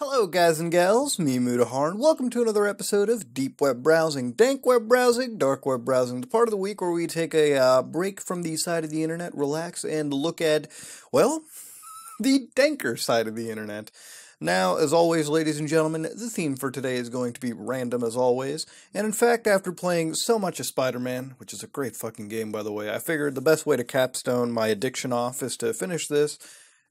Hello guys and gals, me Mudahar, and welcome to another episode of Deep Web Browsing, Dank Web Browsing, Dark Web Browsing, the part of the week where we take a break from the side of the internet, relax, and look at, well, the danker side of the internet. Now, as always, ladies and gentlemen, the theme for today is going to be random as always, and in fact, after playing so much of Spider-Man, which is a great fucking game by the way, I figured the best way to capstone my addiction off is to finish this,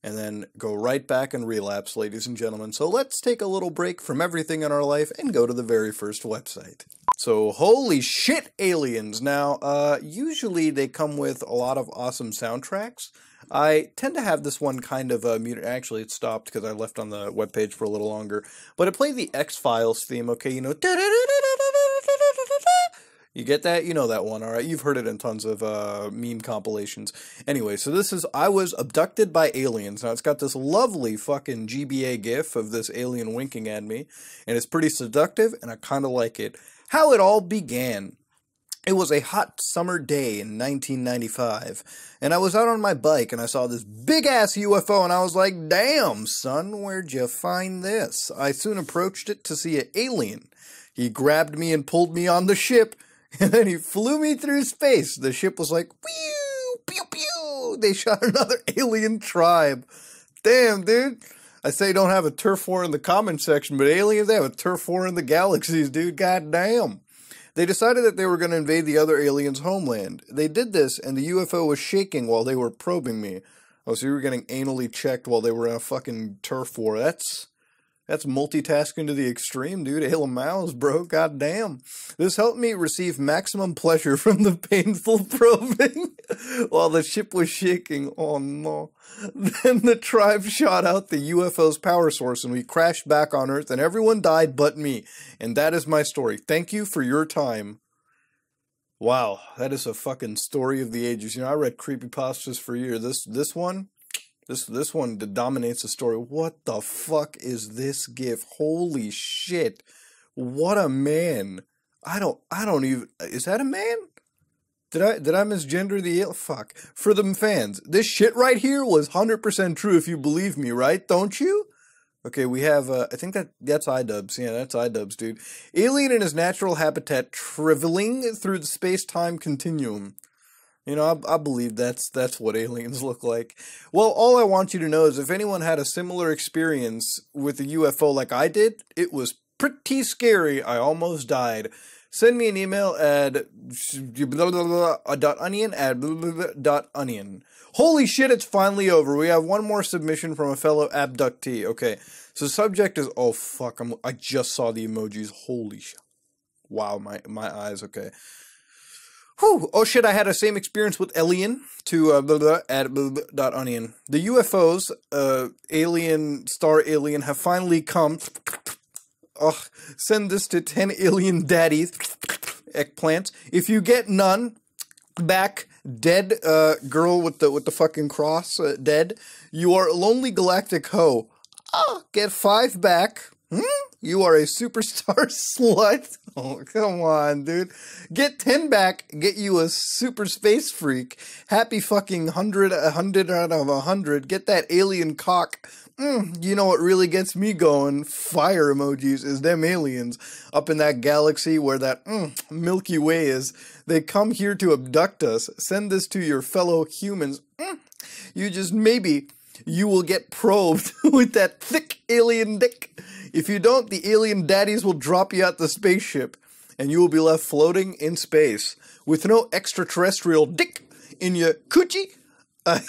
and then go right back and relapse, ladies and gentlemen, so let's take a little break from everything in our life and go to the very first website. So, holy shit, aliens! Now, usually they come with a lot of awesome soundtracks. I tend to have this one kind of muted. Actually, it stopped because I left on the webpage for a little longer. But it played the X-Files theme, okay, you know. You get that? You know that one, alright? You've heard it in tons of meme compilations. Anyway, so this is I Was Abducted by Aliens. Now, it's got this lovely fucking GBA gif of this alien winking at me, and it's pretty seductive, and I kind of like it. How it all began. It was a hot summer day in 1995, and I was out on my bike, and I saw this big-ass UFO, and I was like, damn, son, where'd you find this? I soon approached it to see an alien. He grabbed me and pulled me on the ship, and then he flew me through space. The ship was like, pew, pew, pew. They shot another alien tribe. Damn, dude. I say don't have a turf war in the comment section, but aliens, they have a turf war in the galaxies, dude. God damn. They decided that they were going to invade the other aliens' homeland. They did this, and the UFO was shaking while they were probing me. Oh, so you were getting anally checked while they were in a fucking turf war. That's multitasking to the extreme, dude. Hella miles, bro. Goddamn. This helped me receive maximum pleasure from the painful probing while the ship was shaking. Oh, no. Then the tribe shot out the UFO's power source, and we crashed back on Earth, and everyone died but me. And that is my story. Thank you for your time. Wow, that is a fucking story of the ages. You know, I read creepypastas for years. This one dominates the story. What the fuck is this gif? Holy shit. What a man. I don't even... Is that a man? Did I misgender the... Fuck. For them fans, this shit right here was 100% true if you believe me, right? Don't you? Okay, we have... I think that's iDubbbz. Yeah, that's iDubbbz, dude. Alien in his natural habitat traveling through the space-time continuum. You know, I believe that's what aliens look like. Well, all I want you to know is if anyone had a similar experience with a UFO like I did, it was pretty scary. I almost died. Send me an email at .onion@.onion. Holy shit, it's finally over. We have one more submission from a fellow abductee. Okay, so subject is... Oh, fuck, I just saw the emojis. Holy shit. Wow, my eyes, okay. Whew. Oh shit, I had the same experience with alien to @onion. The UFOs, alien, star alien, have finally come. Ugh, send this to 10 alien daddies, eggplants. If you get none back, dead, girl with the fucking cross, dead, you are a lonely galactic hoe. Ah, get 5 back. Hmm? You are a superstar slut. Oh, come on, dude. Get 10 back. Get you a super space freak. Happy fucking 100 out of 100. Get that alien cock. You know what really gets me going? Fire emojis is them aliens up in that galaxy where that Milky Way is. They come here to abduct us. Send this to your fellow humans. You just maybe... You will get probed with that thick alien dick. If you don't, the alien daddies will drop you out the spaceship, and you will be left floating in space with no extraterrestrial dick in your coochie. What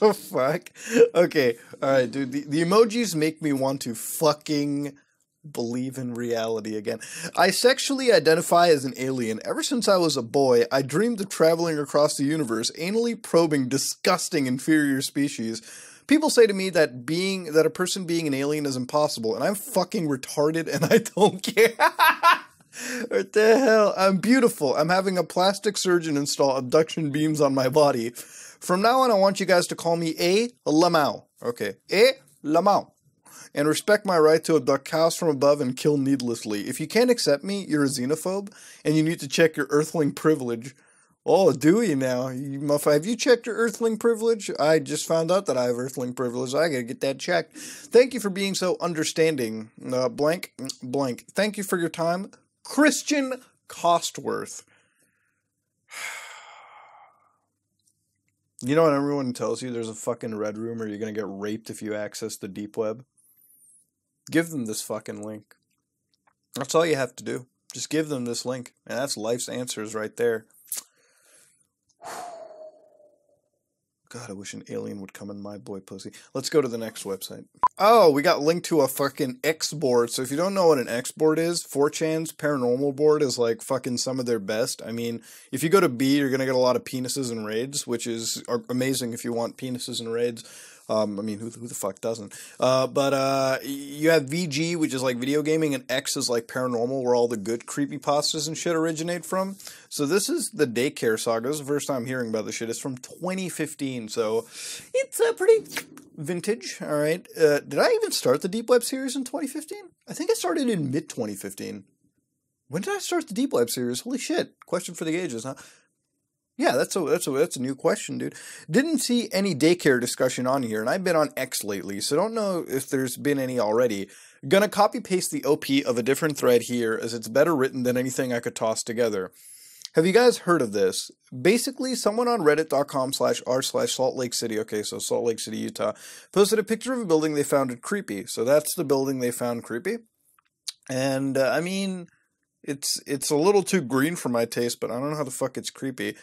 the fuck? Okay, alright, dude. The emojis make me want to fucking... believe in reality again. I sexually identify as an alien. Ever since I was a boy, I dreamed of traveling across the universe, anally probing disgusting inferior species. People say to me that a person being an alien is impossible, and I'm fucking retarded and I don't care. What the hell? I'm beautiful. I'm having a plastic surgeon install abduction beams on my body. From now on, I want you guys to call me A. Lamau. Okay. A. Lamau. And respect my right to abduct cows from above and kill needlessly. If you can't accept me, you're a xenophobe, and you need to check your earthling privilege. Oh, Dewey now. You motherfucker, have you checked your Earthling privilege? I just found out that I have Earthling privilege. I gotta get that checked. Thank you for being so understanding. Blank, blank. Thank you for your time. Christian Costworth. You know what everyone tells you? There's a fucking red room or you're gonna get raped if you access the deep web. Give them this fucking link. That's all you have to do. Just give them this link. And that's life's answers right there. God, I wish an alien would come in my boy pussy. Let's go to the next website. Oh, we got linked to a fucking X board. So if you don't know what an X board is, 4chan's paranormal board is like fucking some of their best. I mean, if you go to B, you're going to get a lot of penises and raids, which is amazing if you want penises and raids. I mean, who the fuck doesn't? But you have VG, which is like video gaming, and X is like paranormal, where all the good creepypastas and shit originate from. So this is the Daycare Saga. This is the first time hearing about this shit. It's from 2015, so it's pretty vintage, all right? Did I even start the Deep Web series in 2015? I think I started in mid-2015. When did I start the Deep Web series? Holy shit. Question for the ages, huh? Yeah, that's a new question, dude. Didn't see any daycare discussion on here, and I've been on X lately, so don't know if there's been any already. Gonna copy-paste the OP of a different thread here, as it's better written than anything I could toss together. Have you guys heard of this? Basically, someone on reddit.com/r/Salt Lake City, okay, so Salt Lake City, Utah, posted a picture of a building they found creepy. So that's the building they found creepy. And, I mean... It's a little too green for my taste, but I don't know how the fuck it's creepy.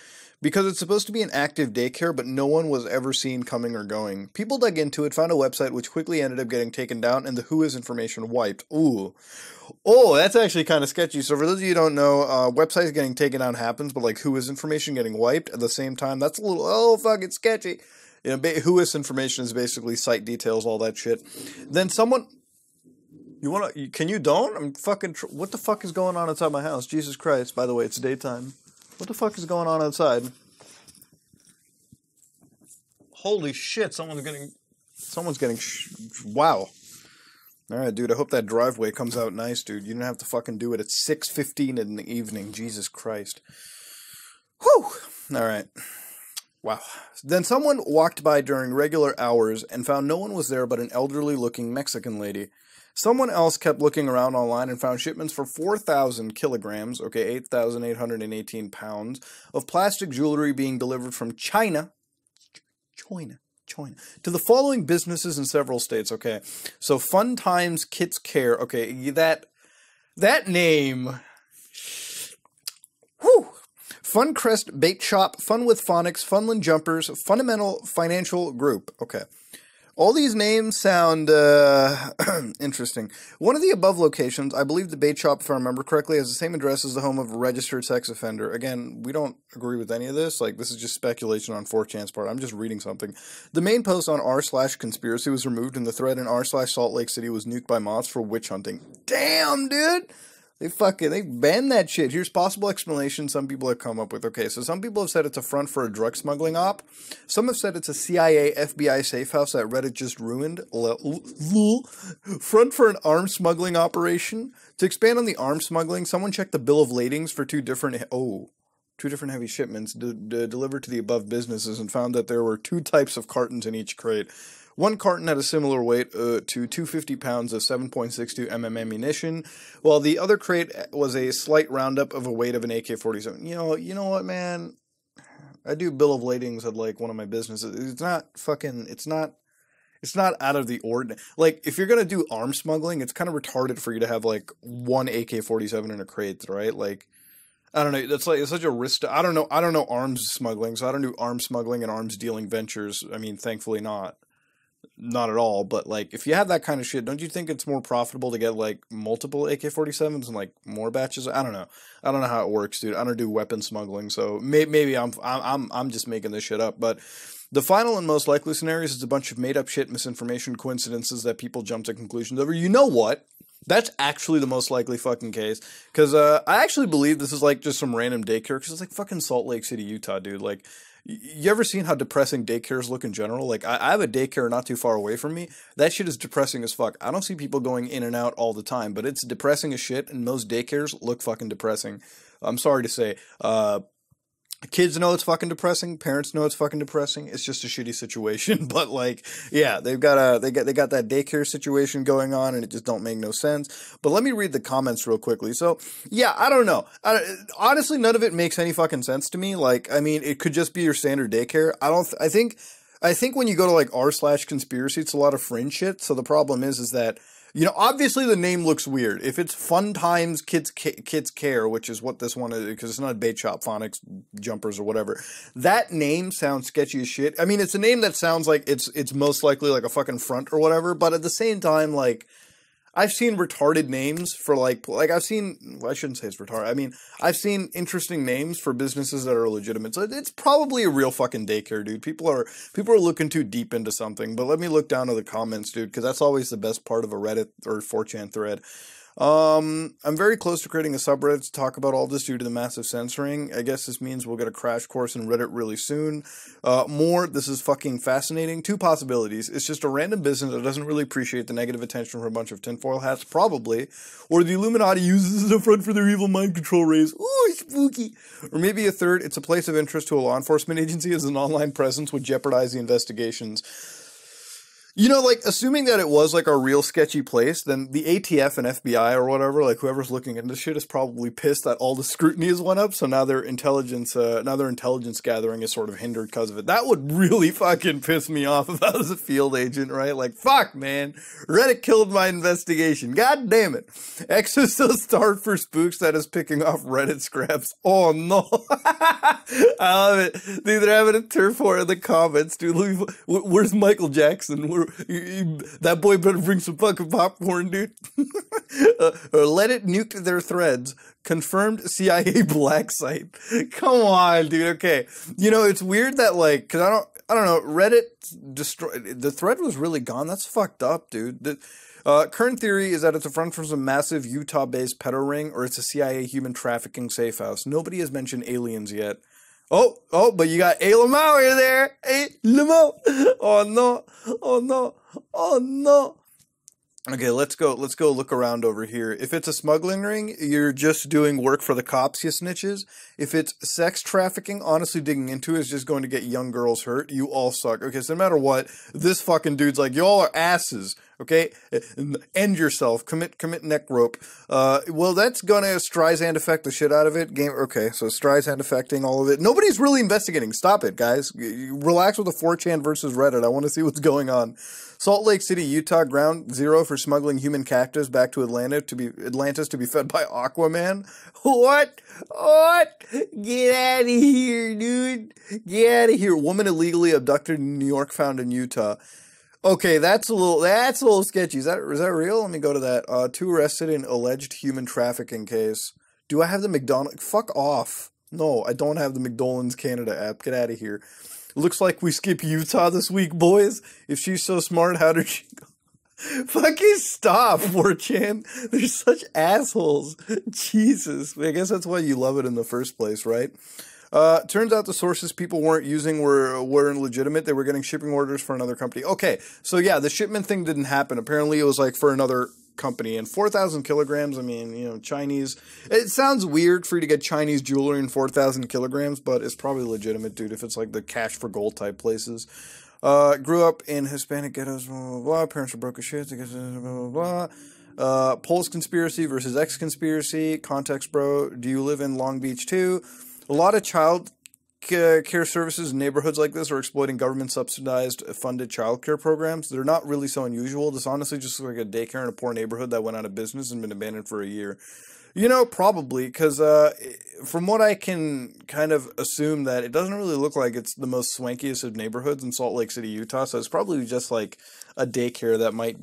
Because it's supposed to be an active daycare, but no one was ever seen coming or going. People dug into it, found a website, which quickly ended up getting taken down, and the who is information wiped. Ooh. Oh, that's actually kind of sketchy. So for those of you who don't know, websites getting taken down happens, but like who is information getting wiped at the same time, that's a little, oh, fucking sketchy. You know, whois information is basically site details, all that shit. Then someone... You wanna, can you don't? I'm fucking, what the fuck is going on outside my house? Jesus Christ, by the way, it's daytime. What the fuck is going on outside? Holy shit, someone's getting, wow. Alright, dude, I hope that driveway comes out nice, dude. You don't have to fucking do it at 6:15 in the evening, Jesus Christ. Whew! Alright. Wow. Then someone walked by during regular hours and found no one was there but an elderly-looking Mexican lady. Someone else kept looking around online and found shipments for 4,000 kilograms, okay, 8,818 pounds, of plastic jewelry being delivered from China, to the following businesses in several states, okay. So Fun Times Kids Care, okay, that name... Whew! Funcrest Bait Shop, Fun with Phonics, Funland Jumpers, Fundamental Financial Group, okay. All these names sound interesting. One of the above locations, I believe the bait shop, if I remember correctly, has the same address as the home of a registered sex offender. Again, we don't agree with any of this. Like, this is just speculation on 4chan's part. I'm just reading something. The main post on r/conspiracy was removed, and the thread in r/Salt Lake City was nuked by mods for witch hunting. Damn, dude! They banned that shit. Here's possible explanations some people have come up with. Okay, so some people have said it's a front for a drug smuggling op. Some have said it's a CIA, FBI safe house that Reddit just ruined. Front for an arms smuggling operation. To expand on the arms smuggling, someone checked the bill of ladings for two different heavy shipments delivered to the above businesses and found that there were two types of cartons in each crate. One carton had a similar weight to 250 pounds of 7.62 mm ammunition, while the other crate was a slight roundup of a weight of an AK-47. You know what, man? I do bill of ladings at, like, one of my businesses. It's not fucking... It's not out of the ordinary. Like, if you're going to do arms smuggling, it's kind of retarded for you to have, like, one AK-47 in a crate, right? Like... I don't know, that's like, it's such a risk to, I don't know arms smuggling, so I don't do arms smuggling and arms dealing ventures. I mean, thankfully not at all, but like, if you have that kind of shit, don't you think it's more profitable to get like multiple AK-47s and like more batches? I don't know how it works, dude. I don't do weapon smuggling, so maybe I'm just making this shit up, but the final and most likely scenarios is a bunch of made up shit, misinformation, coincidences that people jump to conclusions over. You know what? That's actually the most likely fucking case, because I actually believe this is like just some random daycare, because it's like fucking Salt Lake City, Utah, dude. Like, you ever seen how depressing daycares look in general? Like, I have a daycare not too far away from me. That shit is depressing as fuck. I don't see people going in and out all the time, but it's depressing as shit, and most daycares look fucking depressing. I'm sorry to say, The kids know it's fucking depressing. Parents know it's fucking depressing. It's just a shitty situation. But like, yeah, they've got a they got that daycare situation going on, and it just don't make no sense. But let me read the comments real quickly. So yeah, I don't know. Honestly, none of it makes any fucking sense to me. Like, I mean, it could just be your standard daycare. I think when you go to like r/conspiracy, it's a lot of fringe shit. So the problem is that, you know, obviously the name looks weird. If it's Fun Times Kids Care, which is what this one is, because it's not Bait Shop, Phonics, Jumpers, or whatever, that name sounds sketchy as shit. I mean, it's a name that sounds like it's most likely like a fucking front or whatever, but at the same time, like, I've seen retarded names for like I've seen, well, I shouldn't say it's retarded. I mean, I've seen interesting names for businesses that are legitimate. So it's probably a real fucking daycare, dude. People are looking too deep into something, but let me look down to the comments, dude, because that's always the best part of a Reddit or 4chan thread. I'm very close to creating a subreddit to talk about all this due to the massive censoring. I guess this means we'll get a crash course in Reddit really soon. This is fucking fascinating. Two possibilities. It's just a random business that doesn't really appreciate the negative attention from a bunch of tinfoil hats, probably. Or the Illuminati uses this as a front for their evil mind control rays. Ooh, spooky. Or maybe a third, it's a place of interest to a law enforcement agency as an online presence would jeopardize the investigations. You know, like, assuming that it was, like, a real sketchy place, then the ATF and FBI or whatever, like, whoever's looking into shit is probably pissed that all the scrutiny has went up, so now their intelligence gathering is sort of hindered because of it. That would really fucking piss me off if I was a field agent, right? Like, fuck, man. Reddit killed my investigation. God damn it. X is so starved for spooks that is picking off Reddit scraps. Oh, no. I love it. Dude, they're having a turf war in the comments, dude. Where's Michael Jackson? That boy better bring some fucking popcorn, dude. Or let it nuke their threads. Confirmed CIA black site. Come on, dude. Okay. You know, it's weird that, like, because I don't know, Reddit destroyed, the thread was really gone. That's fucked up, dude. Current theory is that it's a front for some massive Utah-based pedo ring, or it's a CIA human trafficking safe house. Nobody has mentioned aliens yet. Oh, but you got A. Lamau in there. A. Lamau. Oh, no. Oh, no. Oh, no. Okay, let's go look around over here. If it's a smuggling ring, you're just doing work for the cops, you snitches. If it's sex trafficking, honestly digging into it is just going to get young girls hurt. You all suck. Okay, so no matter what, this fucking dude's like, y'all are asses. Okay, end yourself. Commit neck rope. Well, that's gonna Streisand affect the shit out of it. Okay, so Streisand affecting all of it. Nobody's really investigating. Stop it, guys. Relax with the 4chan versus Reddit. I want to see what's going on. Salt Lake City, Utah, ground zero for smuggling human cactus back to Atlantis to be fed by Aquaman. What? What? Get out of here, dude. Get out of here. Woman illegally abducted in New York, found in Utah. Okay, that's a little sketchy. Is that real? Let me go to that. Two arrested in alleged human trafficking case. Do I have the McDonald's? Fuck off. No, I don't have the McDonald's Canada app. Get out of here. Looks like we skip Utah this week, boys. If she's so smart, how did she go? Fucking stop, 4chan. They're such assholes. Jesus. I guess that's why you love it in the first place, right? Turns out the sources people weren't using weren't legitimate. They were getting shipping orders for another company. Okay, so yeah, the shipment thing didn't happen. Apparently, it was like for another company. And 4,000 kilograms, I mean, you know, Chinese. It sounds weird for you to get Chinese jewelry in 4,000 kilograms, but it's probably legitimate, dude, if it's like the cash for gold type places. Grew up in Hispanic ghettos, blah, blah, blah. Parents were broke as shit, blah, blah, blah. Polls conspiracy versus X conspiracy. Context, bro. Do you live in Long Beach, too? A lot of child care services in neighborhoods like this are exploiting government-subsidized funded child care programs. They're not really so unusual. This honestly just looks like a daycare in a poor neighborhood that went out of business and been abandoned for a year. You know, probably, because from what I can kind of assume that it doesn't really look like it's the most swankiest of neighborhoods in Salt Lake City, Utah, so it's probably just like a daycare that might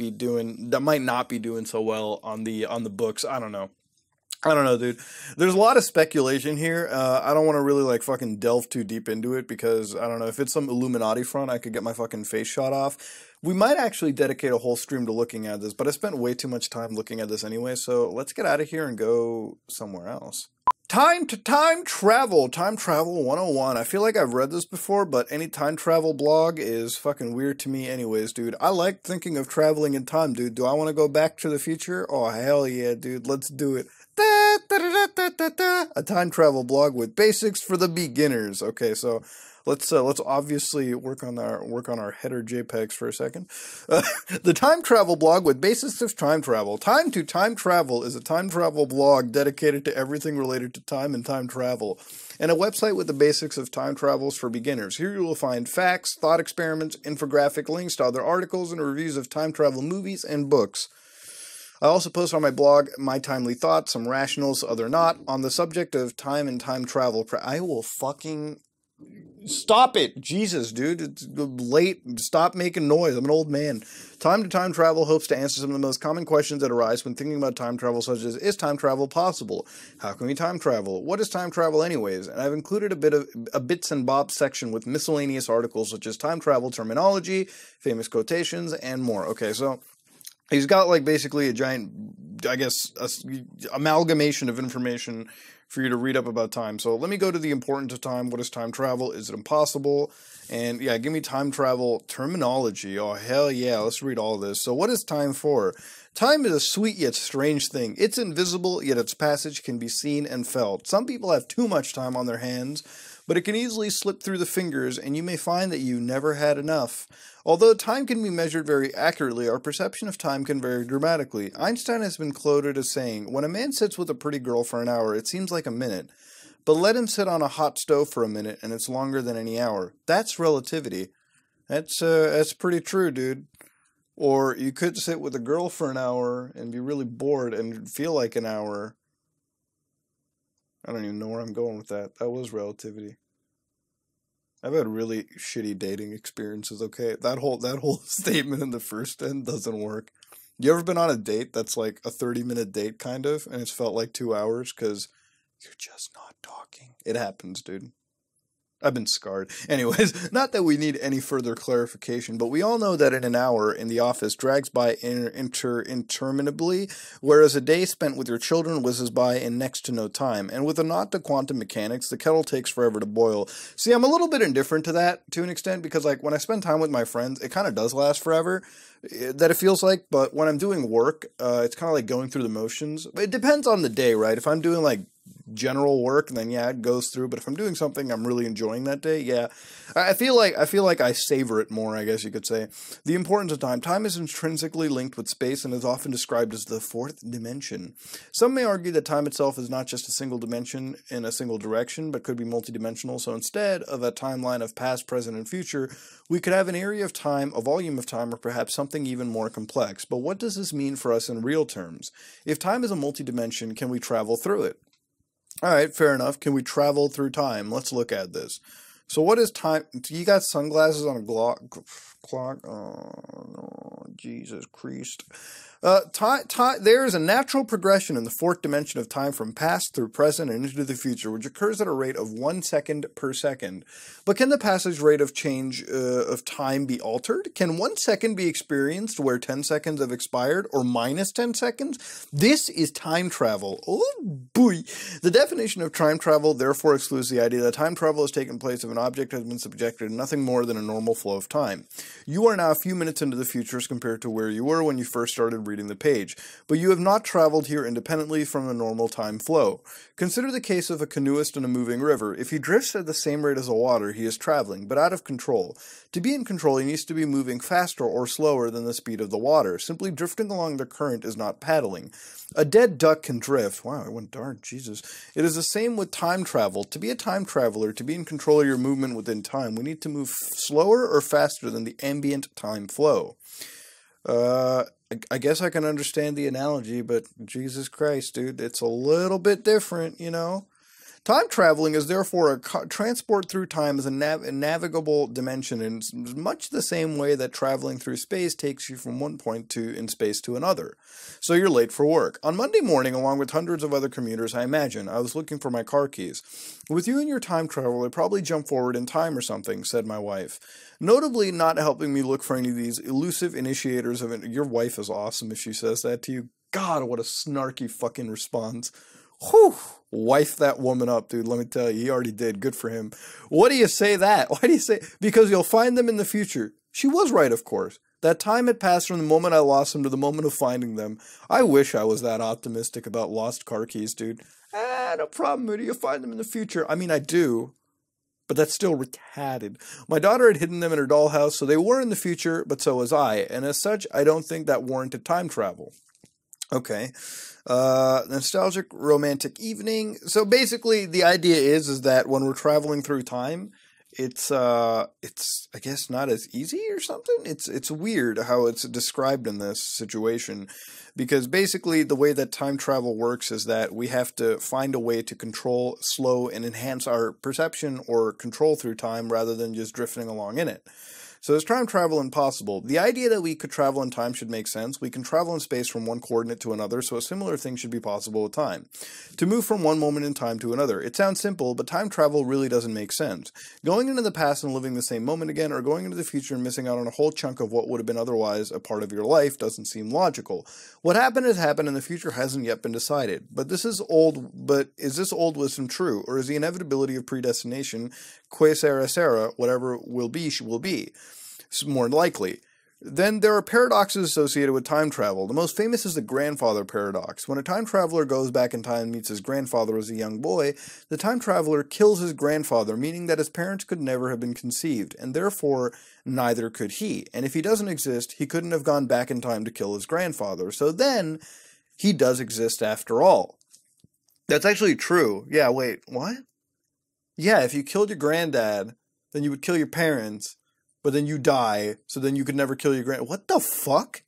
not be doing so well on the books. I don't know, dude. There's a lot of speculation here. I don't want to really, like, fucking delve too deep into it because, I don't know, if it's some Illuminati front, I could get my fucking face shot off. We might actually dedicate a whole stream to looking at this, but I spent way too much time looking at this anyway, so let's get out of here and go somewhere else. Time travel 101. I feel like I've read this before, but any time travel blog is fucking weird to me anyways, dude. I like thinking of traveling in time, dude. Do I want to go back to the future? Oh, hell yeah, dude. Let's do it. A time travel blog with basics for the beginners. Okay, so let's obviously work on our header JPEGs for a second. The time travel blog with basics of time travel. Time travel is a time travel blog dedicated to everything related to time and time travel, and a website with the basics of time travels for beginners. Here you will find facts, thought experiments, infographic links to other articles, and reviews of time travel movies and books. I also post on my blog my timely thoughts, some rationals, other not, on the subject of time and time travel. I will fucking stop it. Jesus, dude. It's late. Stop making noise. I'm an old man. Time to Time Travel hopes to answer some of the most common questions that arise when thinking about time travel, such as, is time travel possible? How can we time travel? What is time travel anyways? And I've included a bits and bobs section with miscellaneous articles such as time travel terminology, famous quotations, and more. Okay, so he's got like basically a giant, I guess, amalgamation of information for you to read up about time. So let me go to the importance of time. What is time travel? Is it impossible? And yeah, give me time travel terminology. Oh, hell yeah. Let's read all this. So what is time for? Time is a sweet yet strange thing. It's invisible, yet its passage can be seen and felt. Some people have too much time on their hands, but it can easily slip through the fingers, and you may find that you never had enough. Although time can be measured very accurately, our perception of time can vary dramatically. Einstein has been quoted as saying, "When a man sits with a pretty girl for an hour, it seems like a minute. But let him sit on a hot stove for a minute, and it's longer than any hour." That's relativity. That's pretty true, dude. Or you could sit with a girl for an hour and be really bored and feel like an hour. I don't even know where I'm going with that. That was relativity. I've had really shitty dating experiences, okay? That whole statement in the first end doesn't work. You ever been on a date that's like a 30-minute date, kind of, and it's felt like 2 hours because you're just not talking? It happens, dude. I've been scarred. Anyways, not that we need any further clarification, but we all know that in an hour in the office drags by interminably, whereas a day spent with your children whizzes by in next to no time. And with a nod to quantum mechanics, the kettle takes forever to boil. See, I'm a little bit indifferent to that to an extent, because like when I spend time with my friends, it kind of does last forever, that it feels like. But when I'm doing work, it's kind of like going through the motions. It depends on the day, right? If I'm doing like general work, then yeah, it goes through. But if I'm doing something I'm really enjoying that day, yeah, I feel like I savor it more, I guess you could say. The importance of time. Time is intrinsically linked with space and is often described as the fourth dimension. Some may argue that time itself is not just a single dimension in a single direction, but could be multidimensional. So instead of a timeline of past, present, and future, we could have an area of time, a volume of time, or perhaps something even more complex. But what does this mean for us in real terms? If time is a multidimension, can we travel through it? All right, fair enough. Can we travel through time? Let's look at this. So what is time? You got sunglasses on a clock? Oh, no. Jesus Christ. There is a natural progression in the fourth dimension of time from past through present and into the future, which occurs at a rate of 1 second per second. But can the passage rate of change of time be altered? Can 1 second be experienced where 10 seconds have expired, or minus 10 seconds? This is time travel. Oh, boy. The definition of time travel therefore excludes the idea that time travel has taken place if an object has been subjected to nothing more than a normal flow of time. You are now a few minutes into the future as compared to where you were when you first started reading the page, but you have not traveled here independently from a normal time flow. Consider the case of a canoeist in a moving river. If he drifts at the same rate as the water, he is traveling, but out of control. To be in control, he needs to be moving faster or slower than the speed of the water. Simply drifting along the current is not paddling. A dead duck can drift. Wow, it went dark, Jesus. It is the same with time travel. To be a time traveler, to be in control of your movement within time, we need to move slower or faster than the ambient time flow. I guess I can understand the analogy, but Jesus Christ, dude, it's a little bit different, you know? Time traveling is therefore a transport through time as a navigable dimension in much the same way that traveling through space takes you from one point in space to another. So you're late for work. On Monday morning, along with hundreds of other commuters, I imagine, I was looking for my car keys. "With you and your time travel, I probably jump forward in time or something," said my wife, notably not helping me look for any of these elusive initiators of your wife is awesome if she says that to you. God, what a snarky fucking response. Whew, wife that woman up, dude. Let me tell you, he already did. Good for him. What do you say that? Why do you say? Because you'll find them in the future. She was right, of course. That time had passed from the moment I lost them to the moment of finding them. I wish I was that optimistic about lost car keys, dude. Ah, no problem, Moody. You'll find them in the future. I mean, I do. But that's still retarded. My daughter had hidden them in her dollhouse, so they were in the future, but so was I. And as such, I don't think that warranted time travel. Okay. Nostalgic romantic evening. So basically, the idea is that when we're traveling through time, it's I guess not as easy or something. It's weird how it's described in this situation, because basically the way that time travel works is that we have to find a way to control, slow, and enhance our perception or control through time rather than just drifting along in it. So is time travel impossible? The idea that we could travel in time should make sense. We can travel in space from one coordinate to another, so a similar thing should be possible with time. To move from one moment in time to another. It sounds simple, but time travel really doesn't make sense. Going into the past and living the same moment again, or going into the future and missing out on a whole chunk of what would have been otherwise a part of your life doesn't seem logical. What happened has happened and the future hasn't yet been decided. But is this old wisdom true? Or is the inevitability of predestination, que sera sera, whatever will be, will be? More likely. Then there are paradoxes associated with time travel. The most famous is the grandfather paradox. When a time traveler goes back in time and meets his grandfather as a young boy, the time traveler kills his grandfather, meaning that his parents could never have been conceived, and therefore neither could he. And if he doesn't exist, he couldn't have gone back in time to kill his grandfather. So then, he does exist after all. That's actually true. Yeah, wait, what? Yeah, if you killed your granddad, then you would kill your parents, but then you die, so then you could never kill your grand. What the fuck?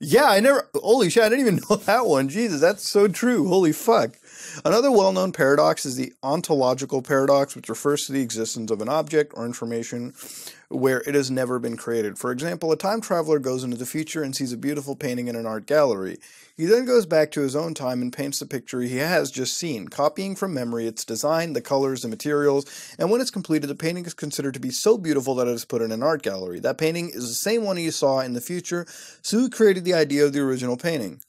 Yeah, I never. Holy shit, I didn't even know that one. Jesus, that's so true. Holy fuck. Another well-known paradox is the ontological paradox, which refers to the existence of an object or information where it has never been created. For example, a time traveler goes into the future and sees a beautiful painting in an art gallery. He then goes back to his own time and paints the picture he has just seen, copying from memory its design, the colors, the materials, and when it's completed, the painting is considered to be so beautiful that it is put in an art gallery. That painting is the same one he saw in the future, so he created the idea of the original painting.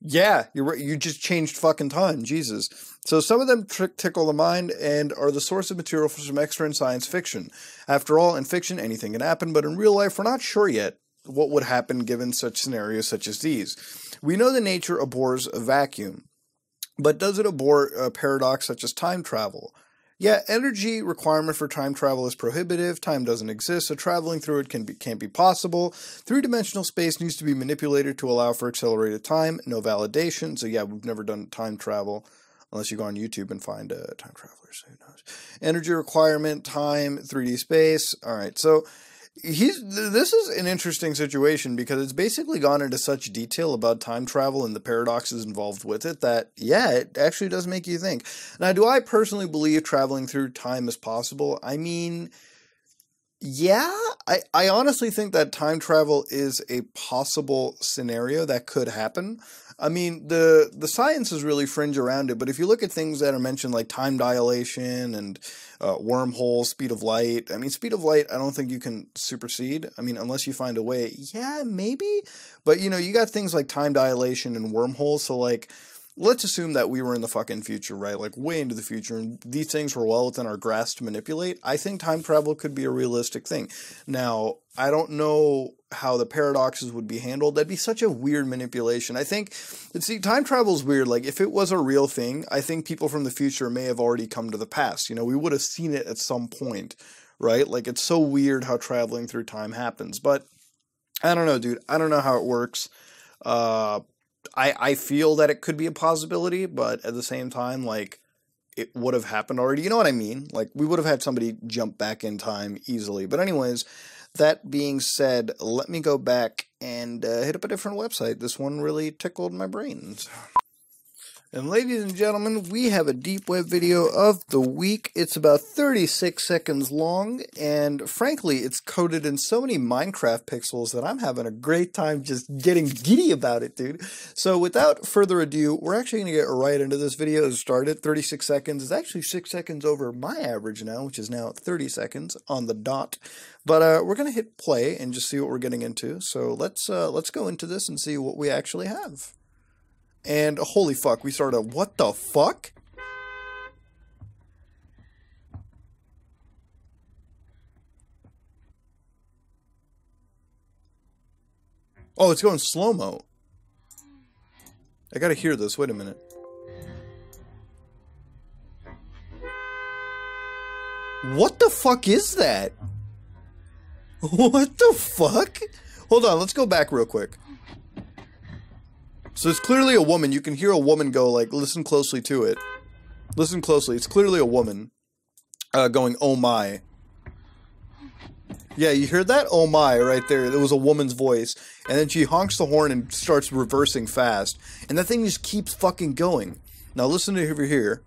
Yeah, you're right. You just changed fucking time, Jesus. So some of them tickle the mind and are the source of material for some extra in science fiction. After all, in fiction, anything can happen, but in real life, we're not sure yet what would happen given such scenarios such as these. We know that nature abhors a vacuum, but does it abhor a paradox such as time travel? Yeah, energy requirement for time travel is prohibitive, time doesn't exist, so traveling through it can't be possible. Three-dimensional space needs to be manipulated to allow for accelerated time, no validation, so yeah, we've never done time travel, unless you go on YouTube and find time travelers, who knows. Energy requirement, time, 3D space, alright, so this is an interesting situation because it's basically gone into such detail about time travel and the paradoxes involved with it that, yeah, it actually does make you think. Now, do I personally believe traveling through time is possible? I mean, yeah, I honestly think that time travel is a possible scenario that could happen. I mean, the sciences really fringe around it, but if you look at things that are mentioned like time dilation and wormhole, speed of light, I mean, speed of light, I don't think you can supersede. I mean, unless you find a way, yeah, maybe. But, you know, you got things like time dilation and wormholes, so, like, let's assume that we were in the fucking future, right? Like, way into the future, and these things were well within our grasp to manipulate. I think time travel could be a realistic thing. Now, I don't know how the paradoxes would be handled. That'd be such a weird manipulation. I think, see, time travel's weird. Like, if it was a real thing, I think people from the future may have already come to the past. You know, we would have seen it at some point, right? Like, it's so weird how traveling through time happens. But, I don't know, dude. I don't know how it works. I feel that it could be a possibility, but at the same time, like, it would have happened already. You know what I mean? Like, we would have had somebody jump back in time easily. But anyways, that being said, let me go back and hit up a different website. This one really tickled my brains. And ladies and gentlemen, we have a deep web video of the week. It's about 36 seconds long, and frankly, it's coated in so many Minecraft pixels that I'm having a great time just getting giddy about it, dude. So without further ado, we're actually going to get right into this video and start at 36 seconds. It's actually 6 seconds over my average now, which is now 30 seconds on the dot. But we're going to hit play and just see what we're getting into. So let's go into this and see what we actually have. And holy fuck, we started a what the fuck? Oh, it's going slow-mo. I gotta hear this, wait a minute. What the fuck is that? What the fuck? Hold on, let's go back real quick. So it's clearly a woman. You can hear a woman go like, listen closely to it. Listen closely. It's clearly a woman going, oh my. Yeah, you heard that? Oh my right there. It was a woman's voice. And then she honks the horn and starts reversing fast. And that thing just keeps fucking going. Now listen to over here.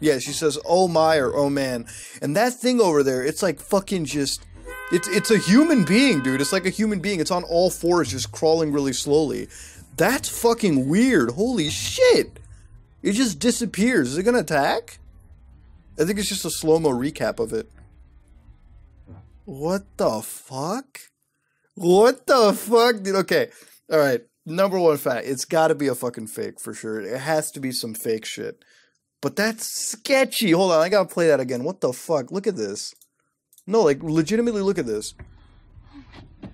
Yeah, she says, oh my or oh man. And that thing over there, it's like fucking just... It's a human being, dude. It's like a human being. It's on all fours, just crawling really slowly. That's fucking weird. Holy shit. It just disappears. Is it gonna attack? I think it's just a slow-mo recap of it. What the fuck? What the fuck, dude? Okay. All right. Number one fact. It's gotta be a fucking fake for sure. It has to be some fake shit. But that's sketchy. Hold on. I gotta play that again. What the fuck? Look at this. No, like, legitimately look at this.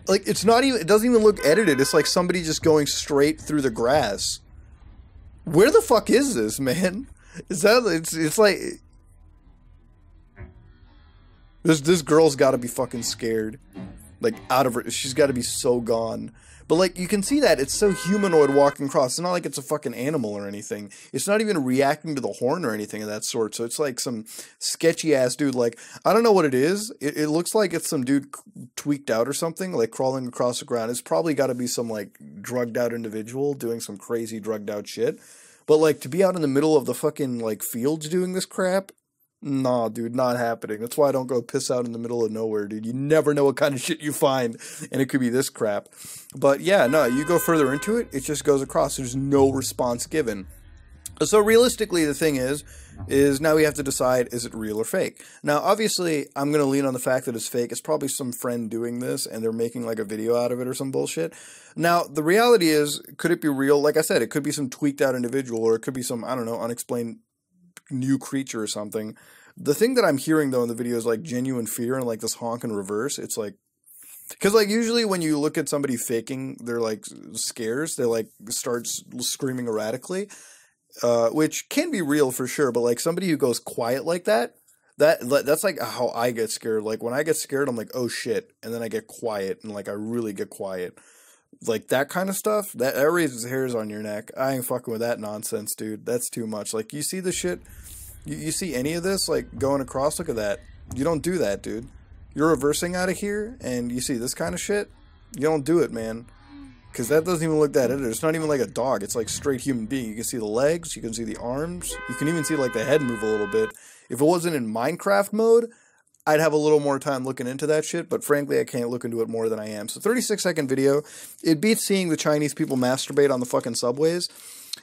Like, it's not even, it doesn't even look edited. It's like somebody just going straight through the grass. Where the fuck is this, man? Is that, it's like... This girl's gotta be fucking scared. Like, out of her, she's gotta be so gone. But, like, you can see that it's so humanoid walking across. It's not like it's a fucking animal or anything. It's not even reacting to the horn or anything of that sort. So it's like some sketchy-ass dude, like, I don't know what it is. It looks like it's some dude tweaked out or something, like, crawling across the ground. It's probably got to be some, like, drugged-out individual doing some crazy drugged-out shit. But, like, to be out in the middle of the fucking, like, fields doing this crap? Nah, dude, not happening. That's why I don't go piss out in the middle of nowhere, dude. You never know what kind of shit you find, and it could be this crap. But yeah, no, you go further into it, it just goes across. There's no response given. So realistically, the thing is now we have to decide, is it real or fake? Now, obviously, I'm going to lean on the fact that it's fake. It's probably some friend doing this, and they're making, like, a video out of it or some bullshit. Now, the reality is, could it be real? Like I said, it could be some tweaked-out individual, or it could be some, I don't know, unexplained new creature or something. The thing that I'm hearing though in the video is like genuine fear and like this honk in reverse. It's like, because like usually when you look at somebody faking their like scares, they like start screaming erratically, which can be real for sure. But like somebody who goes quiet like that's like how I get scared. Like when I get scared, I'm like, oh shit, and then I get quiet and like I really get quiet. Like that kind of stuff that raises hairs on your neck. I ain't fucking with that nonsense, dude. That's too much. Like you see the shit, you see any of this like going across. Look at that. You don't do that, dude. You're reversing out of here, and you see this kind of shit. You don't do it, man, because that doesn't even look that edited. It's not even like a dog. It's like straight human being. You can see the legs. You can see the arms. You can even see like the head move a little bit. If it wasn't in Minecraft mode, I'd have a little more time looking into that shit, but frankly, I can't look into it more than I am. So 36-second video, it beats seeing the Chinese people masturbate on the fucking subways.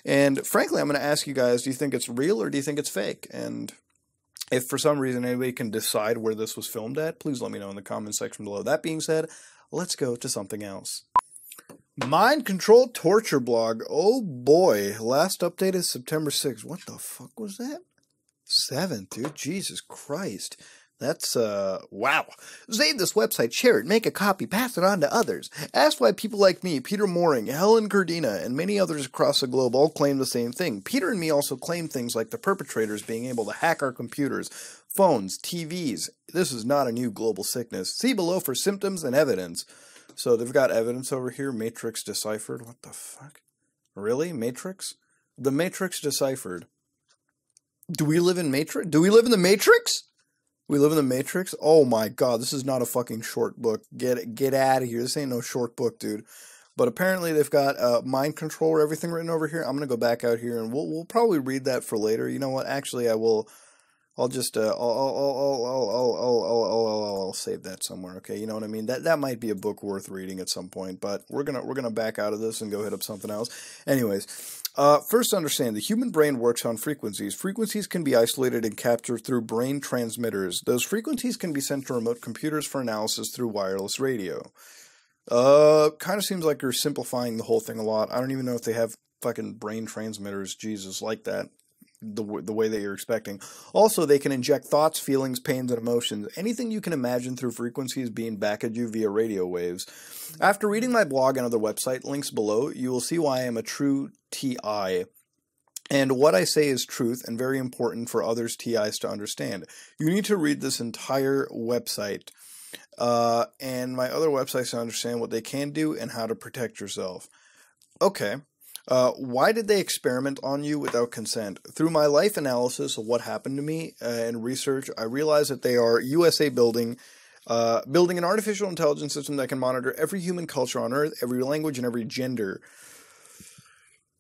And frankly, I'm going to ask you guys, do you think it's real or do you think it's fake? And if for some reason anybody can decide where this was filmed at, please let me know in the comment section below. That being said, let's go to something else. Mind Control Torture Blog. Oh boy. Last update is September 6th. What the fuck was that? 7th, dude. Jesus Christ. That's, wow. Save this website, share it, make a copy, pass it on to others. Ask why people like me, Peter Mooring, Helen Cardina, and many others across the globe all claim the same thing. Peter and me also claim things like the perpetrators being able to hack our computers, phones, TVs. This is not a new global sickness. See below for symptoms and evidence. So they've got evidence over here. Matrix deciphered. What the fuck? Really? Matrix? The Matrix deciphered. Do we live in Matrix? Do we live in the Matrix? We live in the Matrix? Oh my god, this is not a fucking short book. Get out of here. This ain't no short book, dude. But apparently they've got mind control or everything written over here. I'm going to go back out here and we'll probably read that for later. You know what? Actually, I will... I'll just... I'll save that somewhere, okay? You know what I mean? That might be a book worth reading at some point, but we're gonna back out of this and go hit up something else. Anyways, First, understand the human brain works on frequencies. Frequencies can be isolated and captured through brain transmitters. Those frequencies can be sent to remote computers for analysis through wireless radio. Kind of seems like you're simplifying the whole thing a lot. I don't even know if they have fucking brain transmitters, Jesus, like that, the way that you're expecting. Also, they can inject thoughts, feelings, pains, and emotions. Anything you can imagine through frequencies being back at you via radio waves. After reading my blog and other website links below, you will see why I am a true TI. And what I say is truth and very important for others TIs to understand. You need to read this entire website and my other websites to understand what they can do and how to protect yourself. Okay. Why did they experiment on you without consent? Through my life analysis of what happened to me and research, I realized that they are USA building an artificial intelligence system that can monitor every human culture on Earth, every language, and every gender.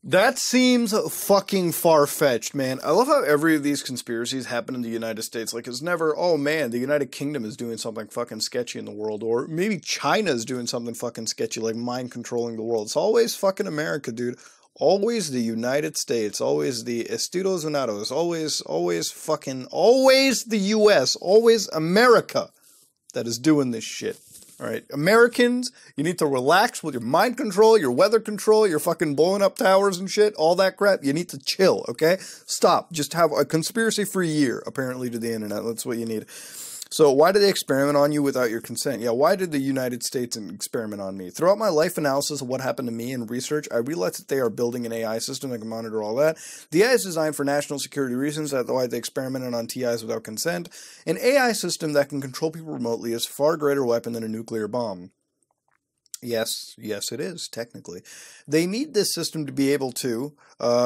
That seems fucking far-fetched, man. I love how every of these conspiracies happen in the United States. Like, it's never, oh man, the United Kingdom is doing something fucking sketchy in the world, or maybe China is doing something fucking sketchy, like mind-controlling the world. It's always fucking America, dude. Always the United States. Always the Estados Unidos. Always the U.S. Always America that is doing this shit. All right, Americans, you need to relax with your mind control, your weather control, your fucking blowing up towers and shit, all that crap. You need to chill, okay? Stop. Just have a conspiracy-free year, apparently, to the internet. That's what you need. So why did they experiment on you without your consent? Yeah, why did the United States experiment on me? Throughout my life analysis of what happened to me and research, I realized that they are building an AI system that can monitor all that. The AI is designed for national security reasons. That's why they experimented on TIs without consent. An AI system that can control people remotely is a far greater weapon than a nuclear bomb. Yes, it is, technically. They need this system to be able to,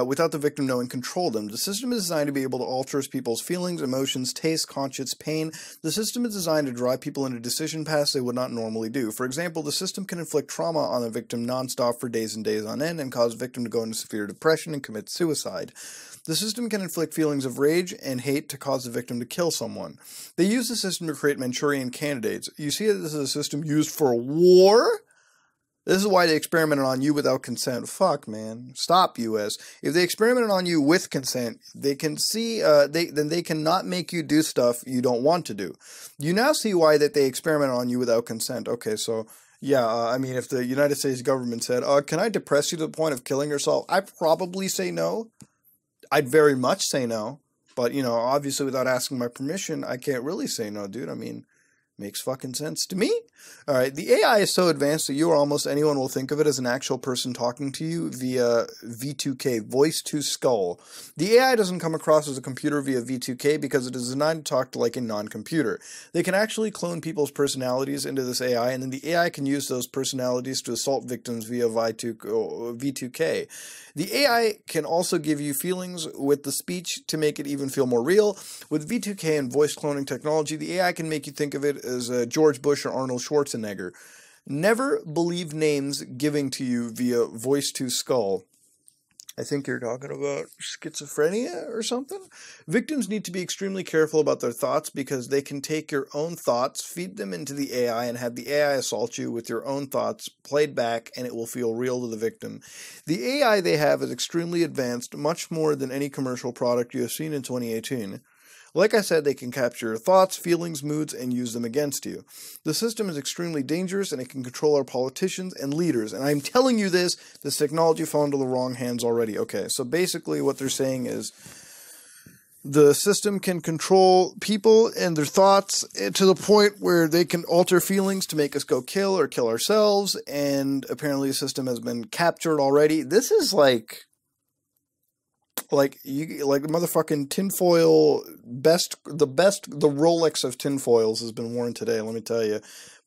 without the victim knowing, control them. The system is designed to be able to alter people's feelings, emotions, taste, conscience, pain. The system is designed to drive people into decision paths they would not normally do. For example, the system can inflict trauma on the victim nonstop for days and days on end and cause the victim to go into severe depression and commit suicide. The system can inflict feelings of rage and hate to cause the victim to kill someone. They use the system to create Manchurian candidates. You see that this is a system used for war? This is why they experimented on you without consent. Fuck, man. Stop, U.S. If they experimented on you with consent, they can see, then they cannot make you do stuff you don't want to do. You now see why that they experiment on you without consent. Okay, so, yeah, I mean, if the United States government said, can I depress you to the point of killing yourself? I'd probably say no. I'd very much say no. But, you know, obviously without asking my permission, I can't really say no, dude. I mean... makes fucking sense to me. All right. The AI is so advanced that you or almost anyone will think of it as an actual person talking to you via V2K, voice to skull. The AI doesn't come across as a computer via V2K because it is designed to talk to like a non-computer. They can actually clone people's personalities into this AI, and then the AI can use those personalities to assault victims via V2K. The AI can also give you feelings with the speech to make it even feel more real. With V2K and voice cloning technology, the AI can make you think of it as George Bush or Arnold Schwarzenegger. Never believe names given to you via voice to skull. I think you're talking about schizophrenia or something. Victims need to be extremely careful about their thoughts because they can take your own thoughts, feed them into the AI, and have the AI assault you with your own thoughts played back, and it will feel real to the victim. The AI they have is extremely advanced, much more than any commercial product you have seen in 2018. Like I said, they can capture your thoughts, feelings, moods, and use them against you. The system is extremely dangerous, and it can control our politicians and leaders. And I'm telling you this, this technology fell into the wrong hands already. Okay, so basically what they're saying is the system can control people and their thoughts to the point where they can alter feelings to make us go kill or kill ourselves. And apparently the system has been captured already. This is like motherfucking tinfoil, the Rolex of tinfoils has been worn today, let me tell you.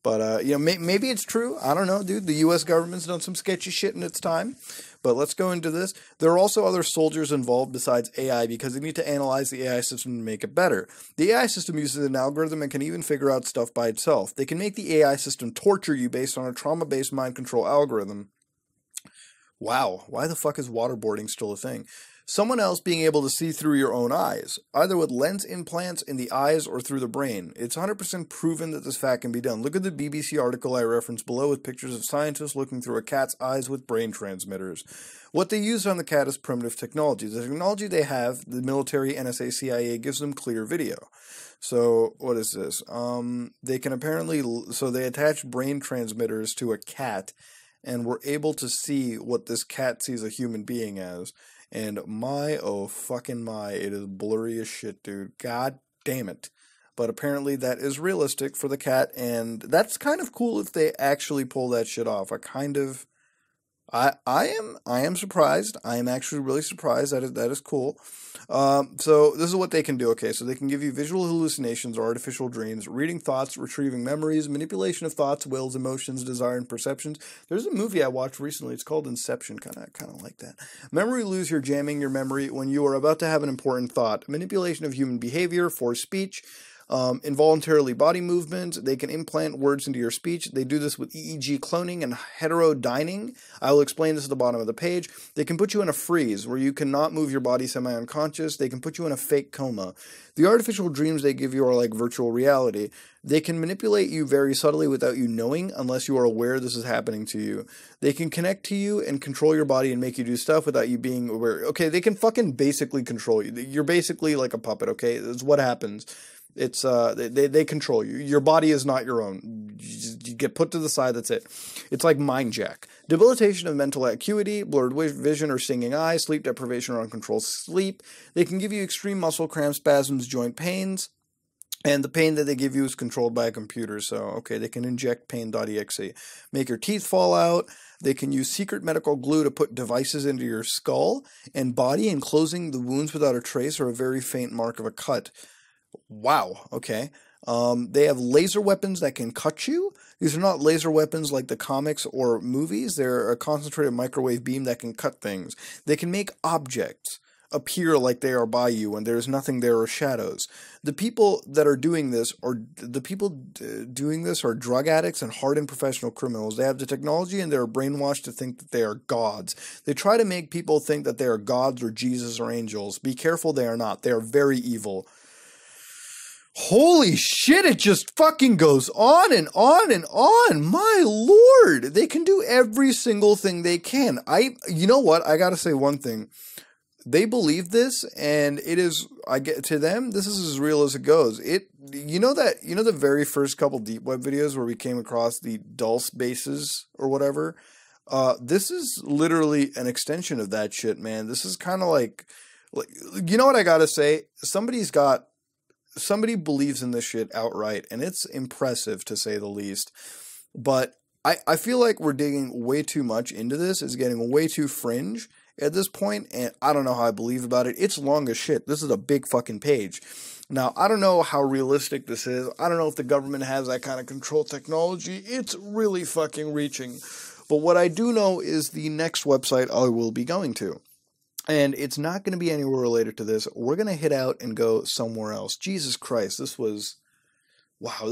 But, you know, maybe it's true. I don't know, dude. The U.S. government's done some sketchy shit in its time. But let's go into this. There are also other soldiers involved besides AI because they need to analyze the AI system to make it better. The AI system uses an algorithm and can even figure out stuff by itself. They can make the AI system torture you based on a trauma-based mind control algorithm. Wow. Why the fuck is waterboarding still a thing? Someone else being able to see through your own eyes, either with lens implants in the eyes or through the brain. It's 100% proven that this fact can be done. Look at the BBC article I referenced below with pictures of scientists looking through a cat's eyes with brain transmitters. What they use on the cat is primitive technology. The technology they have, the military, NSA, CIA, gives them clear video. So, what is this? They can apparently, so they attach brain transmitters to a cat and were able to see what this cat sees a human being as. And my, oh fucking my, it is blurry as shit, dude. God damn it. But apparently that is realistic for the cat, and that's kind of cool if they actually pull that shit off. I am surprised. I am actually really surprised. That is cool. So this is what they can do. Okay, so they can give you visual hallucinations or artificial dreams, reading thoughts, retrieving memories, manipulation of thoughts, wills, emotions, desire, and perceptions. There's a movie I watched recently. It's called Inception. Kind of like that. Memory lose. You're jamming your memory when you are about to have an important thought. Manipulation of human behavior, forced speech. Involuntarily body movement. They can implant words into your speech. They do this with EEG cloning and heterodyning. I will explain this at the bottom of the page. They can put you in a freeze where you cannot move your body semi-unconscious. They can put you in a fake coma. The artificial dreams they give you are like virtual reality. They can manipulate you very subtly without you knowing unless you are aware this is happening to you. They can connect to you and control your body and make you do stuff without you being aware. Okay, they can fucking basically control you. You're basically like a puppet, okay? That's what happens. It's they control you. Your body is not your own. You get put to the side. That's it. It's like mind jack. Debilitation of mental acuity, blurred vision or stinging eye, sleep deprivation or uncontrolled sleep. They can give you extreme muscle cramps, spasms, joint pains. And the pain that they give you is controlled by a computer. So, okay, they can inject pain.exe. Make your teeth fall out. They can use secret medical glue to put devices into your skull and body, enclosing the wounds without a trace or a very faint mark of a cut. Wow, okay. They have laser weapons that can cut you. These are not laser weapons like the comics or movies. They're a concentrated microwave beam that can cut things. They can make objects appear like they are by you when there's nothing there or shadows. The people that are doing this are drug addicts and hardened professional criminals. They have the technology and they're brainwashed to think that they are gods. They try to make people think that they are gods or Jesus or angels. Be careful, they are not. They are very evil. Holy shit, it just fucking goes on and on and on. My lord, they can do every single thing they can. You know what? I gotta say one thing. They believe this, and it is, I get to them, this is as real as it goes. You know the very first couple deep web videos where we came across the dull spaces or whatever? This is literally an extension of that shit, man. This is kind of like, you know what I gotta say? Somebody believes in this shit outright, and it's impressive to say the least. But I feel like we're digging way too much into this. It's getting way too fringe at this point, and I don't know how I believe about it. It's long as shit. This is a big fucking page. Now, I don't know how realistic this is. I don't know if the government has that kind of control technology. It's really fucking reaching. But what I do know is the next website I will be going to. And it's not going to be anywhere related to this. We're going to hit out and go somewhere else. Jesus Christ, wow, this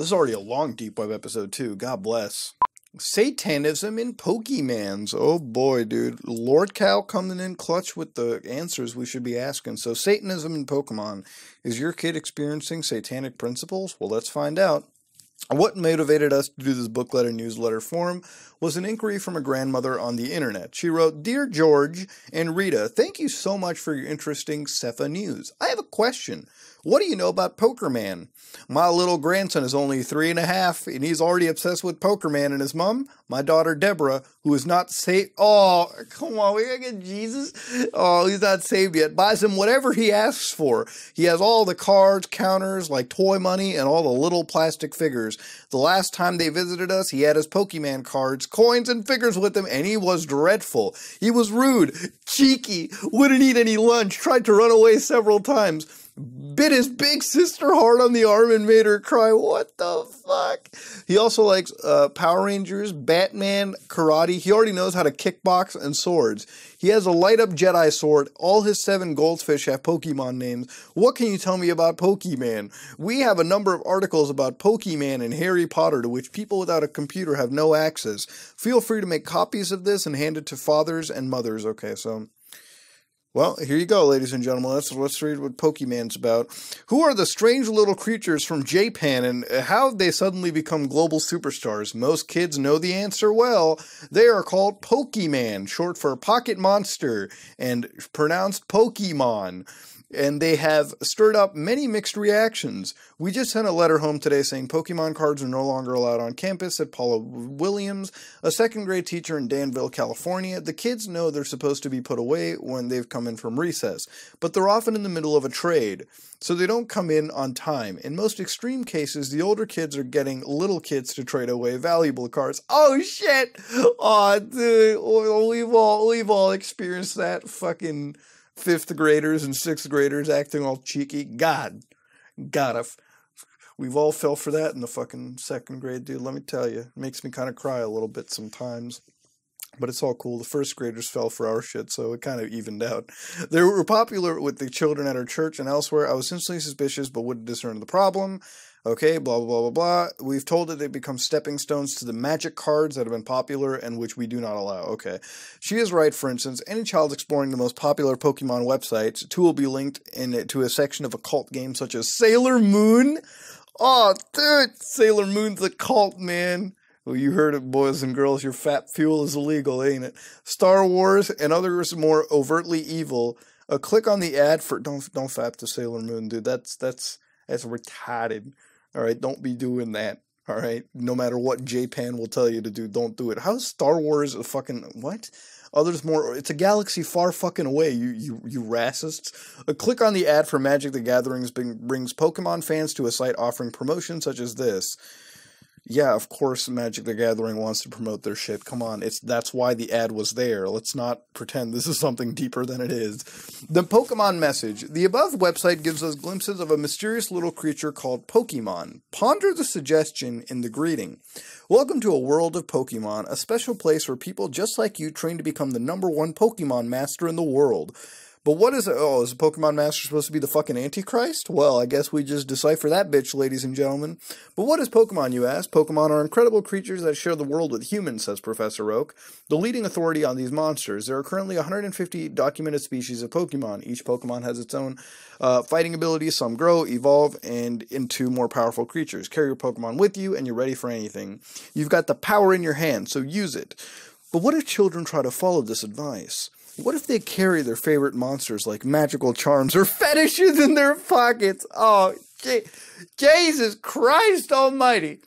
is already a long Deep Web episode too. God bless. Satanism in Pokemans. Oh boy, dude. Lord Cal coming in clutch with the answers we should be asking. So Satanism in Pokemon. Is your kid experiencing satanic principles? Well, let's find out. What motivated us to do this booklet and newsletter form was an inquiry from a grandmother on the internet. She wrote, "Dear George and Rita, thank you so much for your interesting Cepha news. I have a question. What do you know about Pokerman? My little grandson is only 3.5, and he's already obsessed with Pokerman and his mom, my daughter Deborah, who is not saved." Oh, come on, we gotta get Jesus. Oh, he's not saved yet. Buys him whatever he asks for. He has all the cards, counters, like toy money, and all the little plastic figures. The last time they visited us, he had his Pokemon cards, coins, and figures with him, and he was dreadful. He was rude, cheeky, wouldn't eat any lunch, tried to run away several times, bit his big sister hard on the arm and made her cry. What the fuck? He also likes Power Rangers, Batman, karate. He already knows how to kickbox and swords. He has a light-up Jedi sword. All his 7 goldfish have Pokemon names. What can you tell me about Pokemon? We have a number of articles about Pokemon and Harry Potter to which people without a computer have no access. Feel free to make copies of this and hand it to fathers and mothers. Okay, so... Well, here you go, ladies and gentlemen. Let's read what Pokemon's about. Who are the strange little creatures from Japan, and how they suddenly become global superstars? Most kids know the answer well. They are called Pokemon, short for pocket monster, and pronounced Pokemon. And they have stirred up many mixed reactions. We just sent a letter home today saying Pokemon cards are no longer allowed on campus, said Paula Williams, a second grade teacher in Danville, California. The kids know they're supposed to be put away when they've come in from recess, but they're often in the middle of a trade, so they don't come in on time. In most extreme cases, the older kids are getting little kids to trade away valuable cards. Oh, shit! Oh, dude, we've all experienced that fucking... fifth graders and sixth graders acting all cheeky. We've all fell for that in the fucking second grade, dude. Let me tell you, it makes me kind of cry a little bit sometimes. But it's all cool. The first graders fell for our shit, so it kind of evened out. They were popular with the children at our church and elsewhere. I was instantly suspicious, but wouldn't discern the problem. Okay, blah, blah, blah, blah, blah. We've told that they become stepping stones to the magic cards that have been popular and which we do not allow. Okay. She is right, for instance. Any child exploring the most popular Pokemon websites, too, will be linked to a section of a cult game such as Sailor Moon. Oh, dude, Sailor Moon's a cult, man. Well, you heard it, boys and girls. Your fat fuel is illegal, ain't it? Star Wars and others more overtly evil. A click on the ad for don't fap to Sailor Moon, dude. That's retarded. All right, don't be doing that. All right, no matter what Japan will tell you to do, don't do it. How's Star Wars a fucking what? Others more. It's a galaxy far fucking away, you racists. A click on the ad for Magic the Gathering brings Pokemon fans to a site offering promotions such as this. Yeah, of course Magic the Gathering wants to promote their shit. Come on, that's why the ad was there. Let's not pretend this is something deeper than it is. The Pokemon message. The above website gives us glimpses of a mysterious little creature called Pokemon. Ponder the suggestion in the greeting. Welcome to a world of Pokemon, a special place where people just like you train to become the #1 Pokemon master in the world. But what is it? Oh, is the Pokemon Master supposed to be the fucking Antichrist? Well, I guess we just decipher that bitch, ladies and gentlemen. But what is Pokemon, you ask? Pokemon are incredible creatures that share the world with humans, says Professor Oak, the leading authority on these monsters. There are currently 150 documented species of Pokemon. Each Pokemon has its own fighting abilities. Some grow, evolve, and into more powerful creatures. Carry your Pokemon with you, and you're ready for anything. You've got the power in your hand, so use it. But what if children try to follow this advice? What if they carry their favorite monsters like magical charms or fetishes in their pockets? Oh, Jesus Christ almighty.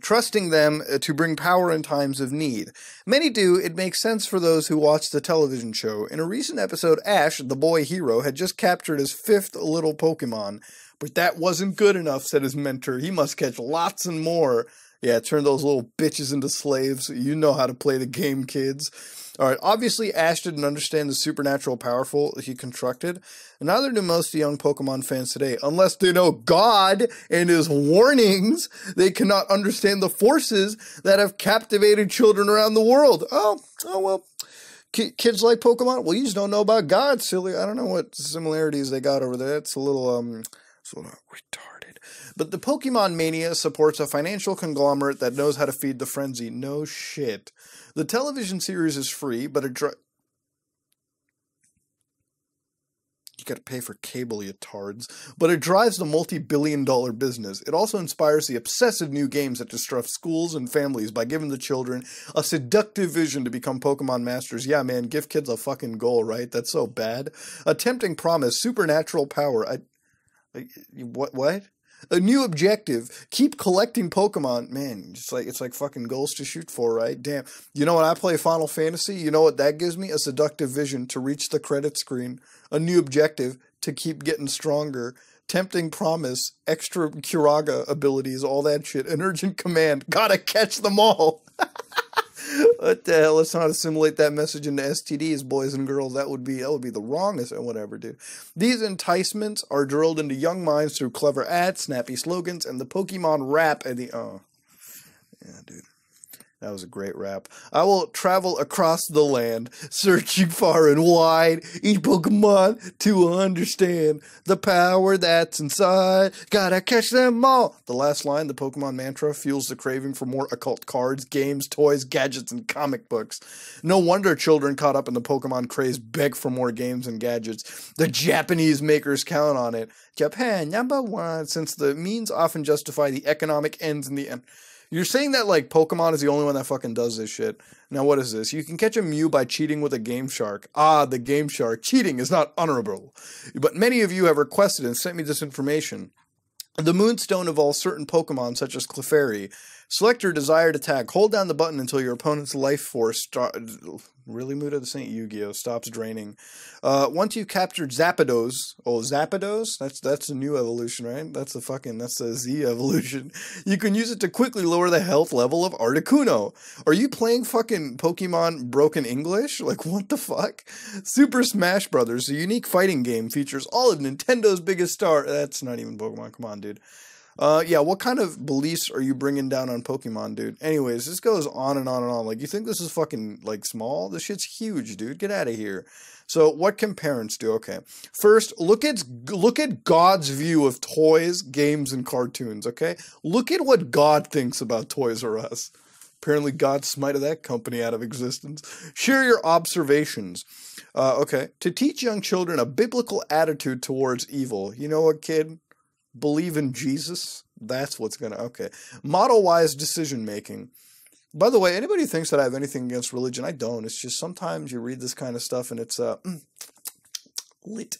Trusting them to bring power in times of need. Many do. It makes sense for those who watch the television show. In a recent episode, Ash, the boy hero, had just captured his 5th little Pokemon. But that wasn't good enough, said his mentor. He must catch lots and more. Yeah, turn those little bitches into slaves. You know how to play the game, kids. All right, obviously Ash didn't understand the supernatural powerful he constructed, and neither do most young Pokemon fans today. Unless they know God and his warnings, they cannot understand the forces that have captivated children around the world. Oh well. Kids like Pokemon? Well, you just don't know about God, silly. I don't know what similarities they got over there. That's a little, retarded. But the Pokemon mania supports a financial conglomerate that knows how to feed the frenzy. No shit. The television series is free, but you gotta pay for cable, you tards. But it drives the multi-billion-dollar business. It also inspires the obsessive new games that disrupt schools and families by giving the children a seductive vision to become Pokemon masters. Yeah, man, give kids a fucking goal, right? That's so bad. A tempting promise, supernatural power. What? A new objective. Keep collecting Pokemon. Man, it's like fucking goals to shoot for, right? Damn. You know when I play Final Fantasy, you know what that gives me? A seductive vision to reach the credit screen. A new objective to keep getting stronger. Tempting promise. Extra Kiraga abilities. All that shit. An urgent command. Gotta catch them all. What the hell? Let's not assimilate that message into STDs, boys and girls. That would be the wrongest and whatever, dude. These enticements are drilled into young minds through clever ads, snappy slogans, and the Pokemon rap and the oh. Yeah, dude. That was a great rap. I will travel across the land, searching far and wide, each Pokemon to understand the power that's inside. Gotta catch them all. The last line, the Pokemon mantra, fuels the craving for more occult cards, games, toys, gadgets, and comic books. No wonder children caught up in the Pokemon craze beg for more games and gadgets. The Japanese makers count on it. Japan, #1, since the means often justify the economic ends in the end. You're saying that, like, Pokemon is the only one that fucking does this shit. Now, what is this? You can catch a Mew by cheating with a Game Shark. Ah, the Game Shark. Cheating is not honorable. But many of you have requested and sent me this information. The Moonstone evolves certain Pokemon, such as Clefairy. Select your desired attack. Hold down the button until your opponent's life force really, Muda? This ain't Yu-Gi-Oh! Stops draining. Once you've captured Zapdos, oh, Zapdos? That's a new evolution, right? That's the Z evolution. You can use it to quickly lower the health level of Articuno. Are you playing fucking Pokemon Broken English? Like, what the fuck? Super Smash Brothers, a unique fighting game, features all of Nintendo's biggest star. That's not even Pokemon, come on, dude. Yeah, what kind of beliefs are you bringing down on Pokemon, dude? Anyways, this goes on and on and on. Like, you think this is fucking, like, small? This shit's huge, dude. Get out of here. So, what can parents do? Okay. First, look at God's view of toys, games, and cartoons, okay? Look at what God thinks about Toys R Us. Apparently, God smited that company out of existence. Share your observations. Okay. To teach young children a biblical attitude towards evil. You know what, kid? Believe in Jesus. That's what's gonna, okay. Model wise decision making. By the way, anybody who thinks that I have anything against religion, I don't. It's just sometimes you read this kind of stuff and it's lit.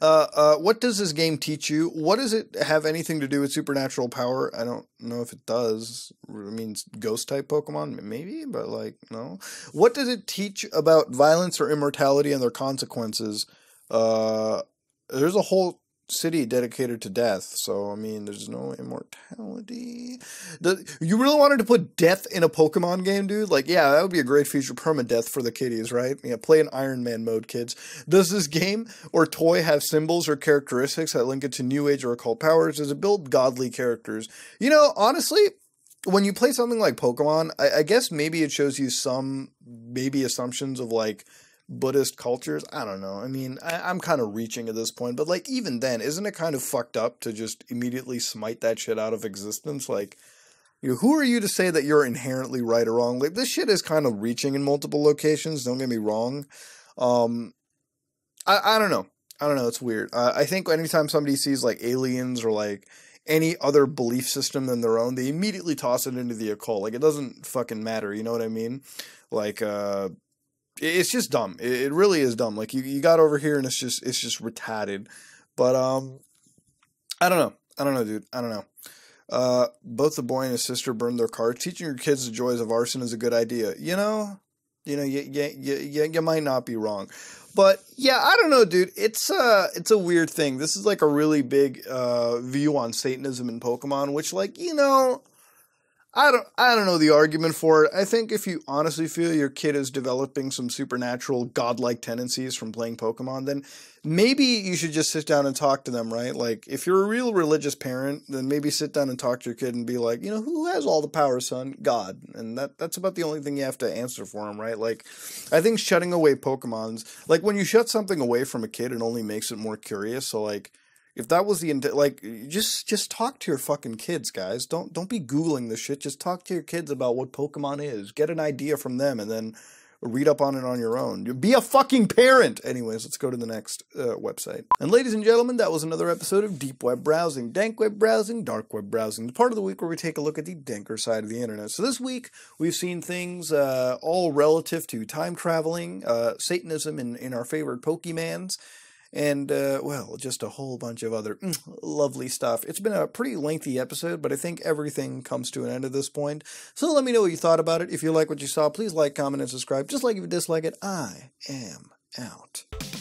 What does this game teach you? What does it have anything to do with supernatural power? I don't know if it does. It means ghost type Pokemon, maybe, but like, no. What does it teach about violence or immortality and their consequences? There's a whole city dedicated to death, so I mean, there's no immortality. You really wanted to put death in a Pokemon game, dude? Like, yeah, that would be a great feature. Permadeath for the kiddies, right? Yeah, play an Iron Man mode, kids. Does this game or toy have symbols or characteristics that link it to New Age or occult powers? Does it build godly characters? You know, honestly, when you play something like Pokemon, I guess maybe it shows you some maybe assumptions of like Buddhist cultures. I don't know. I mean, I'm kind of reaching at this point, but like, even then, isn't it kind of fucked up to just immediately smite that shit out of existence? Like, you know, who are you to say that you're inherently right or wrong? Like, this shit is kind of reaching in multiple locations. Don't get me wrong. I don't know. I don't know. It's weird. I think anytime somebody sees like aliens or like any other belief system than their own, they immediately toss it into the occult. Like, it doesn't fucking matter. You know what I mean? Like, it's just dumb. It really is dumb. Like, you got over here and it's just retarded. But, I don't know. I don't know, dude. I don't know. Both the boy and his sister burned their car. Teaching your kids the joys of arson is a good idea. You know, you might not be wrong. But yeah, I don't know, dude. It's a weird thing. This is like a really big, view on Satanism in Pokemon, which, like, you know, I don't know the argument for it. I think if you honestly feel your kid is developing some supernatural godlike tendencies from playing Pokemon, then maybe you should just sit down and talk to them, right? Like, if you're a real religious parent, then maybe sit down and talk to your kid and be like, you know, who has all the power, son? God. And that's about the only thing you have to answer for him, right? Like, I think shutting away Pokemon's, like, when you shut something away from a kid, it only makes it more curious. So, like, if that was the intent, like, just talk to your fucking kids, guys. Don't be Googling this shit. Just talk to your kids about what Pokemon is. Get an idea from them and then read up on it on your own. Be a fucking parent. Anyways, let's go to the next website. And ladies and gentlemen, that was another episode of Deep Web Browsing, Dank Web Browsing, Dark Web Browsing, the part of the week where we take a look at the danker side of the internet. So this week, we've seen things all relative to time traveling, Satanism in our favorite Pokemans, and, well, just a whole bunch of other lovely stuff. It's been a pretty lengthy episode, but I think everything comes to an end at this point. So let me know what you thought about it. If you like what you saw, please like, comment, and subscribe. Just like if you dislike it, I am out.